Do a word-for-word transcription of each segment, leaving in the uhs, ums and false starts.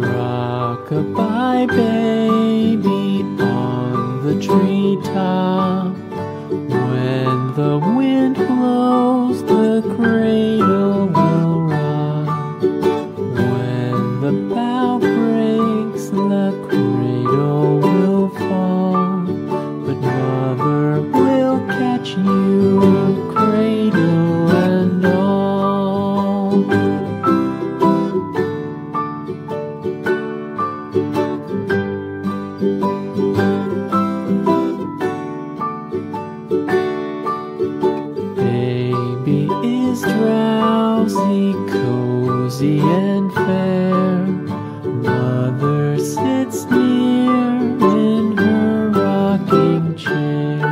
Rock-a-bye, baby, on the treetop. When the wind blows, the cradle will rock. When the bough breaks, the cradle will fall. But mother will catch you, cradle and all. Drowsy, cozy and fair, mother sits near in her rocking chair.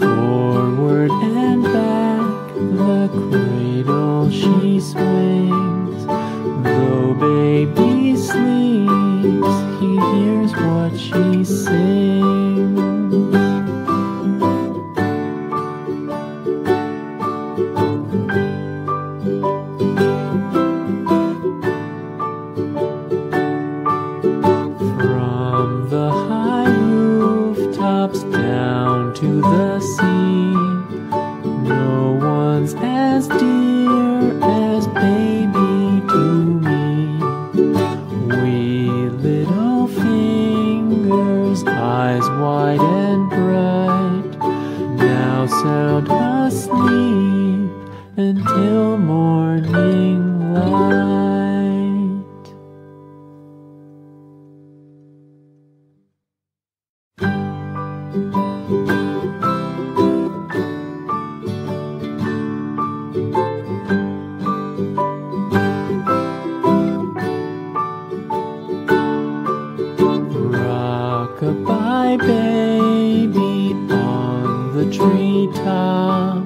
Forward and back the cradle she swings. Though baby sleeps, he hears what she sings. Down to the sea, no one's as dear as baby to me. Wee little fingers, eyes wide and bright, now sound asleep until morning light. Rock-a-bye, baby, on the treetop.